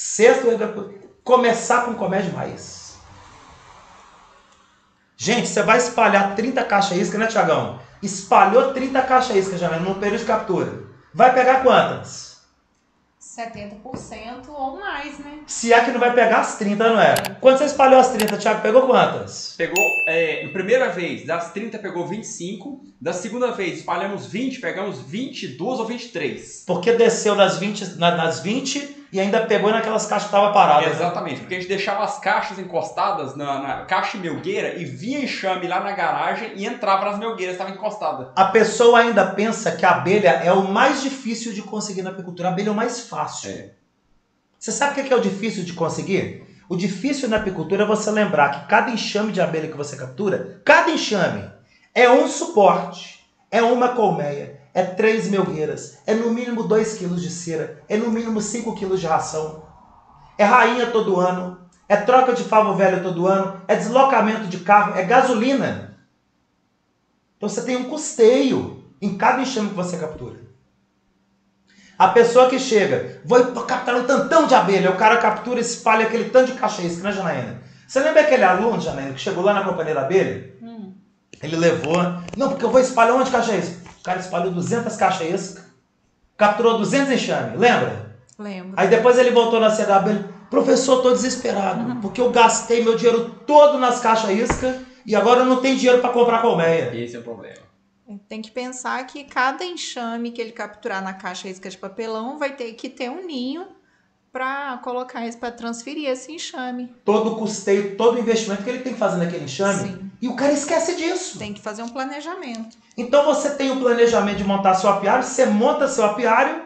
Sexto, começar com comércio de raiz. Gente, você vai espalhar 30 caixas isca, né, Tiagão? Espalhou 30 caixas isca, Janaína, no período de captura. Vai pegar quantas? 70% ou mais, né? Se é que não vai pegar as 30, não é? Quando você espalhou as 30, Thiago, pegou quantas? Pegou, na primeira vez, das 30 pegou 25. Da segunda vez, espalhamos 20, pegamos 22 ou 23. Porque desceu das 20 e ainda pegou naquelas caixas que estavam paradas. Exatamente, né? Porque a gente deixava as caixas encostadas na caixa melgueira e vinha enxame lá na garagem e entrava nas melgueiras, estava encostada. A pessoa ainda pensa que a abelha é o mais difícil de conseguir na apicultura. A abelha é o mais fácil. É. Você sabe o que é o difícil de conseguir? O difícil na apicultura é você lembrar que cada enxame de abelha que você captura, cada enxame é um suporte, é uma colmeia, é 3 melgueiras, é no mínimo 2 kg de cera, é no mínimo 5 kg de ração, é rainha todo ano, é troca de favo velho todo ano, é deslocamento de carro, é gasolina. Então você tem um custeio em cada enxame que você captura. A pessoa que chega, vou captar um tantão de abelha, o cara captura e espalha aquele tanto de caixa isca, né, Janaína? Você lembra aquele aluno, Janaína, que chegou lá na companhia da abelha? Ele levou, não, porque eu vou espalhar um monte de caixa isca. O cara espalhou 200 caixas isca, capturou 200 enxames, lembra? Lembro. Aí depois ele voltou na CW, ele, professor, tô desesperado, porque eu gastei meu dinheiro todo nas caixas isca e agora eu não tenho dinheiro para comprar colmeia. Esse é o problema. Tem que pensar que cada enxame que ele capturar na caixa isca de papelão vai ter que ter um ninho para colocar isso, para transferir esse enxame. Todo o custeio, todo o investimento que ele tem que fazer naquele enxame. Sim. E o cara esquece disso. Tem que fazer um planejamento. Então você tem o planejamento de montar seu apiário, você monta seu apiário,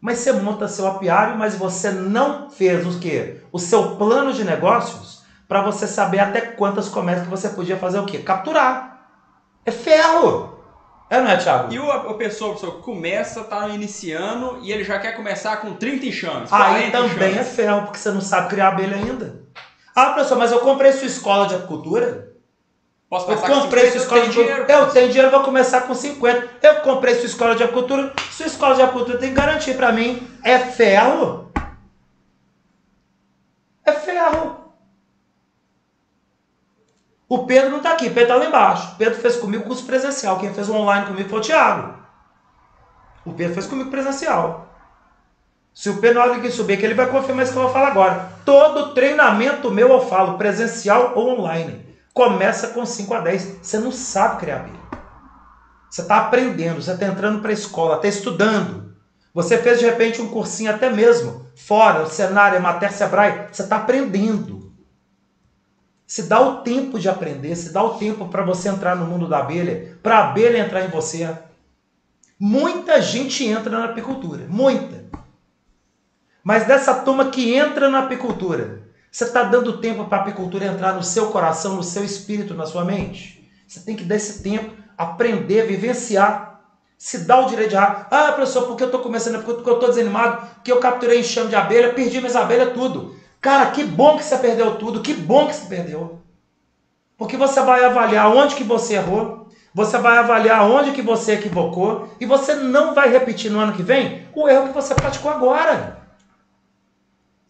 mas você não fez o quê? O seu plano de negócios para você saber até quantas colmeias que você podia fazer o quê? Capturar. É ferro! É, não é, Thiago? E a pessoa começa, tá iniciando e ele já quer começar com 30 enxames. Aí também enxames. É ferro, porque você não sabe criar abelha ainda. Ah, professor, mas eu comprei sua escola de apicultura? Posso pensar eu comprei sua escola de apicultura. Eu tenho dinheiro, vou começar com 50. Eu comprei sua escola de apicultura. Sua escola de apicultura tem que garantir pra mim. É ferro? É ferro. O Pedro não está aqui, o Pedro está lá embaixo. O Pedro fez comigo curso presencial. Quem fez o online comigo foi o Thiago. O Pedro fez comigo presencial. Se o Pedro, na hora que subir aqui, ele vai confirmar isso que eu vou falar agora. Todo treinamento meu eu falo, presencial ou online, começa com 5 a 10. Você não sabe criar abelha. Você está aprendendo, você está entrando para a escola, está estudando. Você fez, de repente, um cursinho até mesmo, fora, o cenário, matéria, Sebrae. Você está aprendendo. Se dá o tempo de aprender, se dá o tempo para você entrar no mundo da abelha, para a abelha entrar em você. Muita gente entra na apicultura, muita. Mas dessa turma que entra na apicultura, você está dando tempo para a apicultura entrar no seu coração, no seu espírito, na sua mente? Você tem que dar esse tempo, aprender, vivenciar, se dá o direito de errar. Ah, professor, porque eu estou começando a apicultura? Porque eu estou desanimado, que eu capturei enxame de abelha, perdi minhas abelhas, tudo. Cara, que bom que você perdeu tudo, que bom que você perdeu. Porque você vai avaliar onde que você errou, você vai avaliar onde que você equivocou e você não vai repetir no ano que vem o erro que você praticou agora.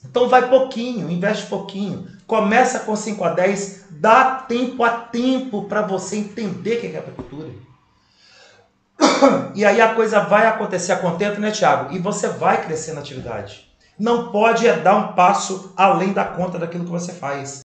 Então vai pouquinho, investe pouquinho, começa com 5 a 10, dá tempo a tempo para você entender o que é apicultura. E aí a coisa vai acontecer a contento, né, Thiago? E você vai crescer na atividade. Não pode dar um passo além da conta daquilo que você faz.